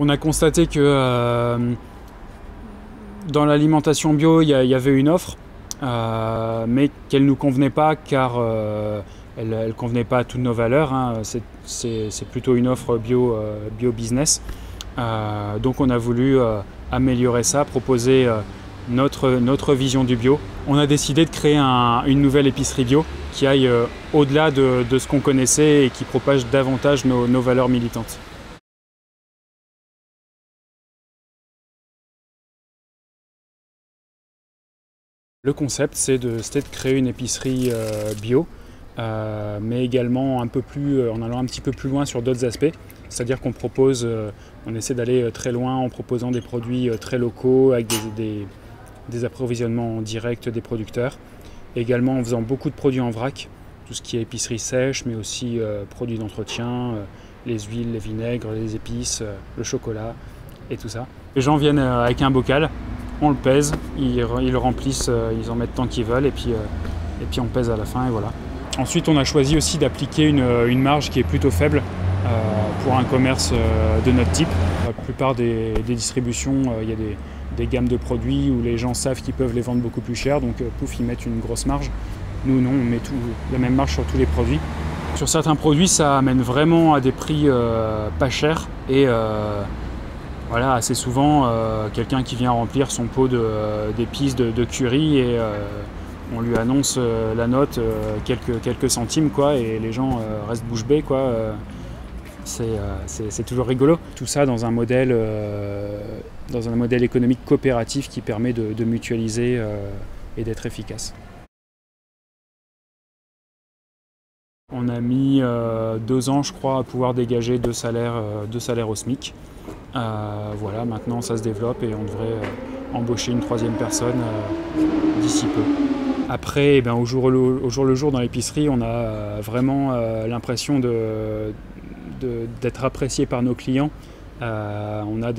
On a constaté que dans l'alimentation bio, il y avait une offre, mais qu'elle ne nous convenait pas car elle ne convenait pas à toutes nos valeurs, hein. C'est plutôt une offre bio-business. Donc on a voulu améliorer ça, proposer notre vision du bio. On a décidé de créer une nouvelle épicerie bio qui aille au-delà de ce qu'on connaissait et qui propage davantage nos valeurs militantes. Le concept, c'était de créer une épicerie bio, mais également en allant un petit peu plus loin sur d'autres aspects. C'est-à-dire qu'on propose, on essaie d'aller très loin en proposant des produits très locaux avec des approvisionnements directs des producteurs. Également en faisant beaucoup de produits en vrac, tout ce qui est épicerie sèche, mais aussi produits d'entretien, les huiles, les vinaigres, les épices, le chocolat et tout ça. Les gens viennent avec un bocal, on le pèse, ils le remplissent, ils en mettent tant qu'ils veulent et puis on pèse à la fin et voilà. Ensuite on a choisi aussi d'appliquer une marge qui est plutôt faible pour un commerce de notre type. La plupart des distributions, il y a des gammes de produits où les gens savent qu'ils peuvent les vendre beaucoup plus cher, donc pouf, ils mettent une grosse marge. Nous non, on met la même marge sur tous les produits. Sur certains produits, ça amène vraiment à des prix pas chers et voilà, assez souvent, quelqu'un qui vient remplir son pot d'épices, de curry et on lui annonce la note, quelques centimes quoi, et les gens restent bouche bée quoi. C'est toujours rigolo. Tout ça dans un modèle économique coopératif qui permet de mutualiser et d'être efficace. On a mis 2 ans, je crois, à pouvoir dégager deux salaires au SMIC. Voilà, maintenant ça se développe et on devrait embaucher une 3e personne d'ici peu. Après, eh ben, au jour le jour dans l'épicerie, on a vraiment l'impression d'être apprécié par nos clients. On a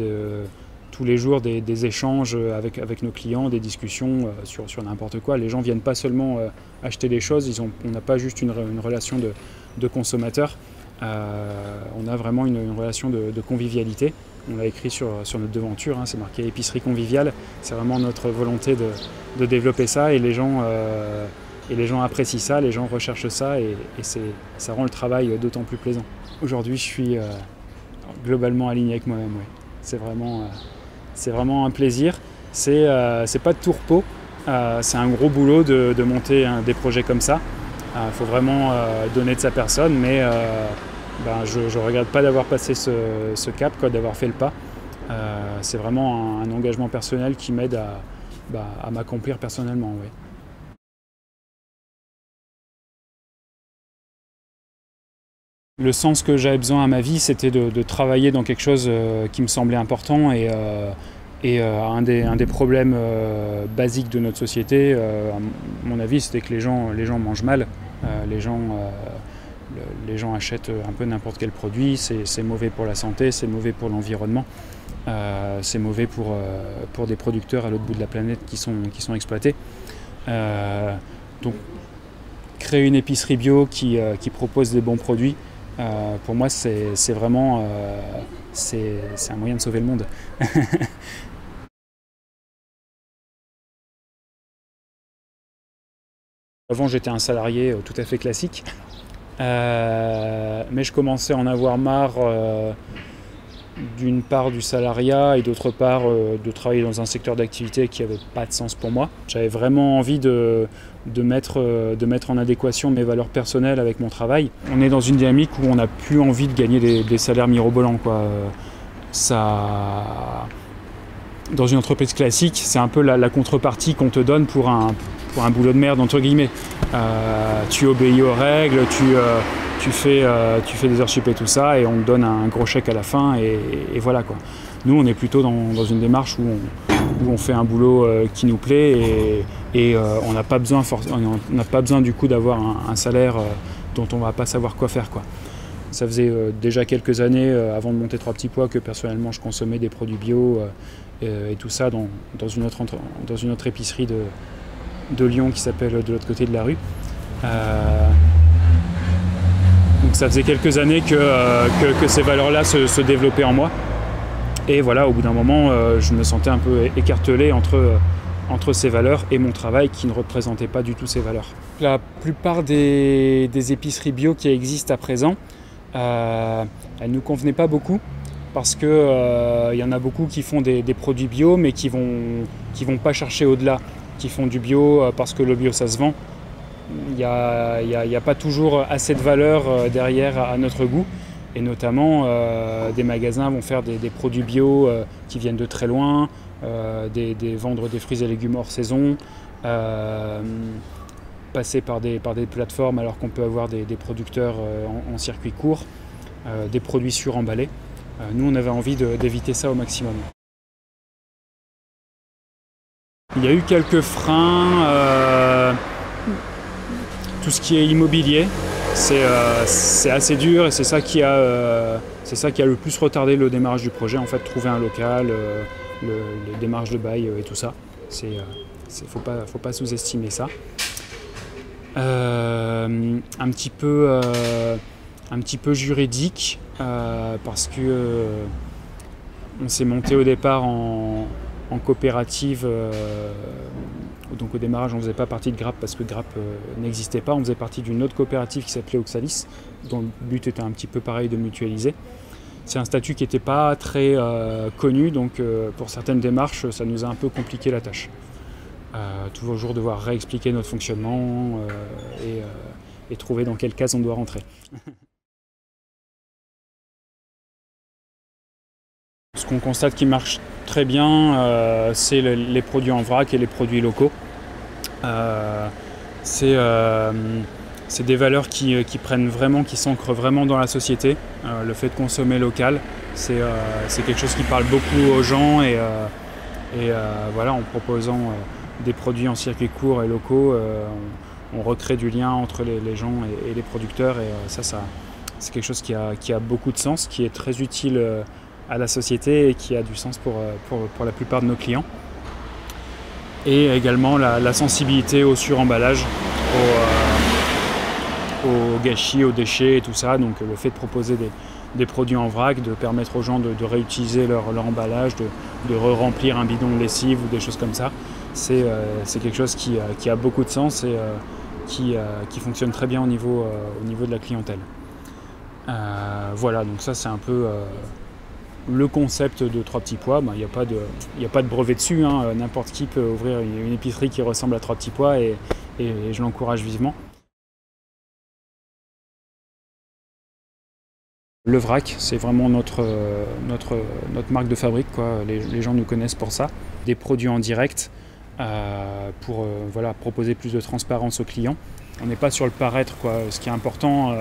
tous les jours des échanges avec nos clients, des discussions sur n'importe quoi. Les gens ne viennent pas seulement acheter des choses, on n'a pas juste une relation de consommateur, on a vraiment une relation de convivialité. On l'a écrit sur notre devanture, hein, c'est marqué épicerie conviviale. C'est vraiment notre volonté de développer ça et les gens apprécient ça, les gens recherchent ça et ça rend le travail d'autant plus plaisant. Aujourd'hui, je suis globalement aligné avec moi-même. Ouais. C'est vraiment un plaisir. C'est pas de tout repos, c'est un gros boulot de monter des projets comme ça. Il faut vraiment donner de sa personne, mais ben, je ne regrette pas d'avoir passé ce cap, d'avoir fait le pas. C'est vraiment un engagement personnel qui m'aide à m'accomplir personnellement. Ouais. Le sens que j'avais besoin à ma vie, c'était de travailler dans quelque chose qui me semblait important et un des problèmes basiques de notre société, à mon avis, c'était que les gens mangent mal, les gens achètent un peu n'importe quel produit, c'est mauvais pour la santé, c'est mauvais pour l'environnement, c'est mauvais pour des producteurs à l'autre bout de la planète qui sont exploités. Donc créer une épicerie bio qui propose des bons produits, pour moi, c'est vraiment c'est un moyen de sauver le monde. Avant, j'étais un salarié tout à fait classique, mais je commençais à en avoir marre d'une part du salariat et d'autre part de travailler dans un secteur d'activité qui n'avait pas de sens pour moi. J'avais vraiment envie de mettre en adéquation mes valeurs personnelles avec mon travail. On est dans une dynamique où on n'a plus envie de gagner des salaires mirobolants, quoi. Ça, dans une entreprise classique, c'est un peu la contrepartie qu'on te donne pour un boulot de merde, entre guillemets. Tu obéis aux règles, tu fais des heures sup et tout ça, et on te donne un gros chèque à la fin, et voilà quoi. Nous, on est plutôt dans une démarche où on fait un boulot qui nous plaît, et on n'a pas besoin du coup d'avoir un salaire dont on ne va pas savoir quoi faire, quoi. Ça faisait déjà quelques années, avant de monter 3 Petits Pois, que personnellement je consommais des produits bio et tout ça dans une autre épicerie de Lyon qui s'appelle de l'autre côté de la rue. Donc ça faisait quelques années que ces valeurs-là se développaient en moi. Et voilà, au bout d'un moment, je me sentais un peu écartelé entre ces valeurs et mon travail qui ne représentait pas du tout ces valeurs. La plupart des épiceries bio qui existent à présent, elles ne nous convenaient pas beaucoup parce qu'il y en a beaucoup qui font des produits bio mais qui vont pas chercher au-delà, qui font du bio parce que le bio ça se vend. Il n'y a pas toujours assez de valeur derrière à notre goût. Et notamment, des magasins vont faire des produits bio qui viennent de très loin, vendre des fruits et légumes hors saison, passer par des plateformes alors qu'on peut avoir des producteurs en circuit court, des produits suremballés. Nous, on avait envie d'éviter ça au maximum. Il y a eu quelques freins, tout ce qui est immobilier. C'est assez dur et c'est ça qui a le plus retardé le démarrage du projet, en fait, trouver un local, les démarches de bail et tout ça. Faut pas sous-estimer ça. Un petit peu juridique, parce que on s'est monté au départ en coopérative. Donc au démarrage, on ne faisait pas partie de GRAP parce que GRAP n'existait pas. On faisait partie d'une autre coopérative qui s'appelait OXALIS, dont le but était un petit peu pareil de mutualiser. C'est un statut qui n'était pas très connu, donc pour certaines démarches, ça nous a un peu compliqué la tâche. Toujours devoir réexpliquer notre fonctionnement et trouver dans quelle case on doit rentrer. Ce qu'on constate qui marche très bien, c'est les produits en vrac et les produits locaux. C'est des valeurs qui s'ancrent vraiment dans la société. Le fait de consommer local, c'est quelque chose qui parle beaucoup aux gens. Voilà, en proposant des produits en circuit court et locaux, on recrée du lien entre les gens et les producteurs. Et ça c'est quelque chose qui a beaucoup de sens, qui est très utile à la société et qui a du sens pour la plupart de nos clients. Et également la sensibilité au suremballage, au gâchis, aux déchets et tout ça. Donc le fait de proposer des produits en vrac, de permettre aux gens de réutiliser leur emballage, de re-remplir un bidon de lessive ou des choses comme ça, c'est quelque chose qui a beaucoup de sens et qui fonctionne très bien au niveau de la clientèle. Voilà, donc ça c'est un peu... le concept de 3 petits pois. Ben, il n'y a pas de brevet dessus, hein. N'importe qui peut ouvrir une épicerie qui ressemble à 3 petits pois et je l'encourage vivement. Le vrac, c'est vraiment notre marque de fabrique, quoi. Les gens nous connaissent pour ça. Des produits en direct pour voilà, proposer plus de transparence aux clients. On n'est pas sur le paraître, quoi. Ce qui est important,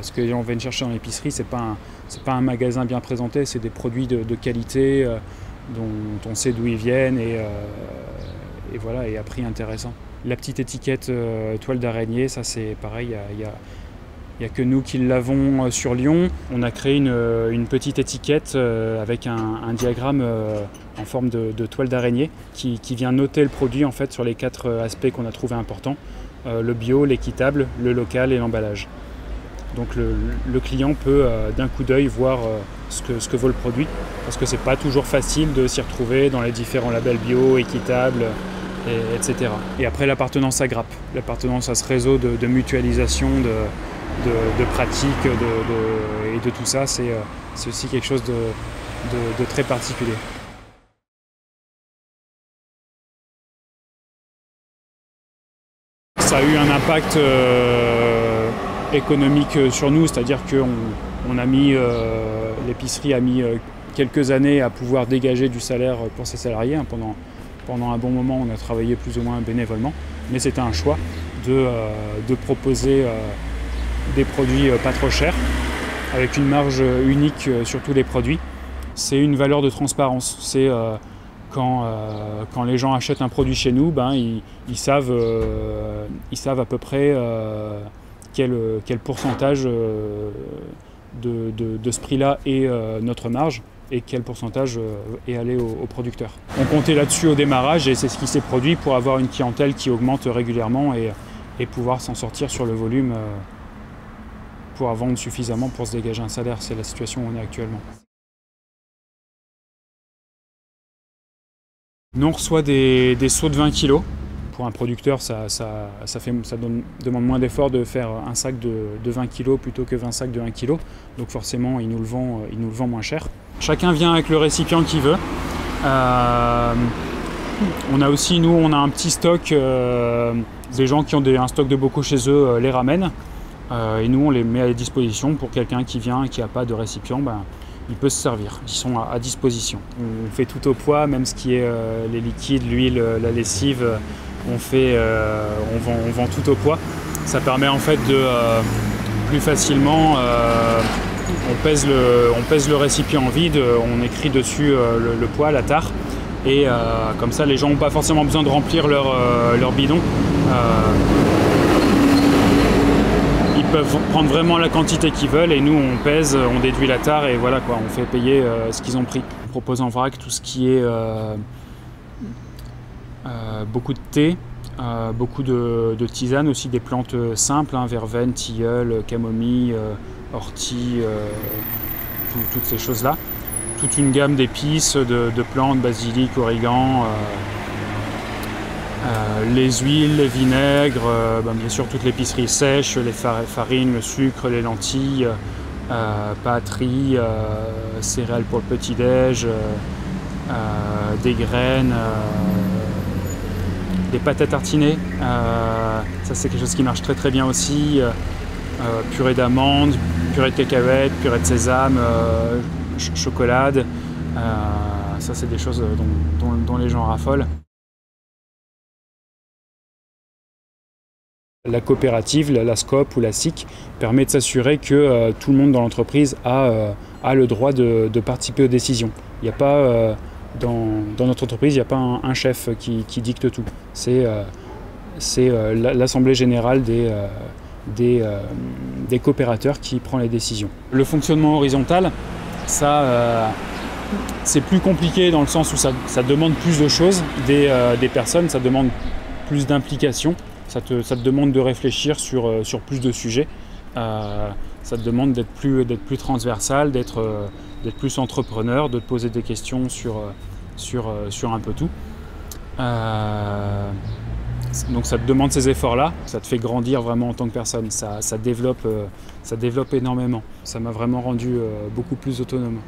ce que les gens viennent chercher dans l'épicerie, ce n'est pas un magasin bien présenté, c'est des produits de qualité dont on sait d'où ils viennent et voilà, et à prix intéressant. La petite étiquette toile d'araignée, ça c'est pareil, il n'y a que nous qui l'avons sur Lyon. On a créé une petite étiquette avec un diagramme en forme de toile d'araignée qui vient noter le produit en fait, sur les 4 aspects qu'on a trouvé importants. Le bio, l'équitable, le local et l'emballage. Donc le client peut d'un coup d'œil voir ce que vaut le produit, parce que c'est pas toujours facile de s'y retrouver dans les différents labels bio, équitable, etc. Et après l'appartenance à GRAP, l'appartenance à ce réseau de mutualisation, de pratiques et de tout ça, c'est aussi quelque chose de très particulier. Ça a eu un impact économique sur nous, c'est-à-dire qu'on a mis, l'épicerie a mis quelques années à pouvoir dégager du salaire pour ses salariés. Pendant un bon moment, on a travaillé plus ou moins bénévolement, mais c'était un choix de proposer des produits pas trop chers, avec une marge unique sur tous les produits. C'est une valeur de transparence. C'est quand les gens achètent un produit chez nous, ben, ils savent à peu près quel pourcentage de ce prix-là est notre marge et quel pourcentage est allé aux producteurs. On comptait là-dessus au démarrage et c'est ce qui s'est produit pour avoir une clientèle qui augmente régulièrement et pouvoir s'en sortir sur le volume pour vendre suffisamment pour se dégager un salaire. C'est la situation où on est actuellement. Nous, on reçoit des seaux de 20 kg. Pour un producteur, ça demande moins d'efforts de faire un sac de 20 kg plutôt que 20 sacs de 1 kg. Donc forcément, il nous le vend moins cher. Chacun vient avec le récipient qu'il veut. On a aussi, nous, on a un petit stock. Des gens qui ont un stock de bocaux chez eux les ramènent. Et nous, on les met à disposition pour quelqu'un qui vient et qui n'a pas de récipient. Ben, il peut se servir, ils sont à disposition. On fait tout au poids, même ce qui est les liquides, l'huile, la lessive, on vend tout au poids. Ça permet en fait de plus facilement, on pèse le récipient vide, on écrit dessus le poids, la tare, et comme ça les gens n'ont pas forcément besoin de remplir leur bidon. Ils peuvent prendre vraiment la quantité qu'ils veulent et nous on pèse, on déduit la tare et voilà quoi, on fait payer ce qu'ils ont pris. On propose en vrac tout ce qui est beaucoup de thé, beaucoup de tisanes, aussi des plantes simples, hein, verveine, tilleul, camomille, ortie, toutes ces choses-là. Toute une gamme d'épices, de plantes, basilic, origan, les huiles, les vinaigres, ben bien sûr toute l'épicerie sèche, les farines, le sucre, les lentilles, pâteries, céréales pour le petit-déj, des graines, des pâtes à tartiner. Ça c'est quelque chose qui marche très très bien aussi. Purée d'amandes, purée de cacahuètes, purée de sésame, chocolade. Ça c'est des choses dont les gens raffolent. La coopérative, la SCOP ou la CIC permet de s'assurer que tout le monde dans l'entreprise a le droit de participer aux décisions. Il n'y a pas, dans notre entreprise, il n'y a pas un chef qui dicte tout. C'est l'assemblée générale des coopérateurs qui prend les décisions. Le fonctionnement horizontal, ça, c'est plus compliqué dans le sens où ça demande plus de choses des personnes, ça demande plus d'implication. Ça te demande de réfléchir sur plus de sujets, ça te demande d'être plus transversal, d'être plus entrepreneur, de te poser des questions sur un peu tout. Donc ça te demande ces efforts-là, ça te fait grandir vraiment en tant que personne, ça développe énormément. Ça m'a vraiment rendu beaucoup plus autonome.